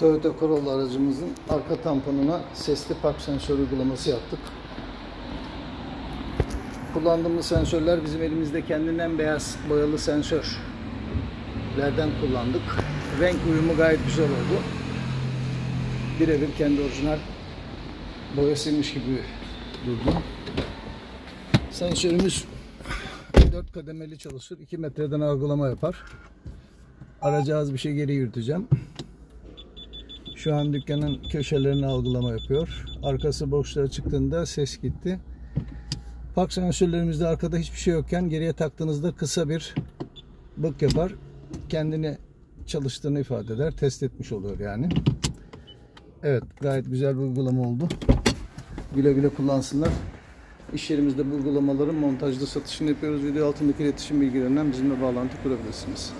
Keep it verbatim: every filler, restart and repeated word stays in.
Toyota Corolla aracımızın arka tamponuna sesli park sensör uygulaması yaptık. Kullandığımız sensörler bizim elimizde kendinden beyaz boyalı sensörlerden kullandık. Renk uyumu gayet güzel oldu. Birebir kendi orijinal boyasıymış gibi durdu. Sensörümüz dört kademeli çalışır. iki metreden algılama yapar. Araca az bir şey geri yürüteceğim. Şu an dükkanın köşelerini algılama yapıyor. Arkası boşluğa çıktığında ses gitti. Park sensörlerimizde arkada hiçbir şey yokken geriye taktığınızda kısa bir bık yapar. Kendini çalıştığını ifade eder. Test etmiş oluyor yani. Evet, gayet güzel bir uygulama oldu. Güle güle kullansınlar. İş yerimizde bu uygulamaların montajlı satışını yapıyoruz. Video altındaki iletişim bilgilerinden bizimle bağlantı kurabilirsiniz.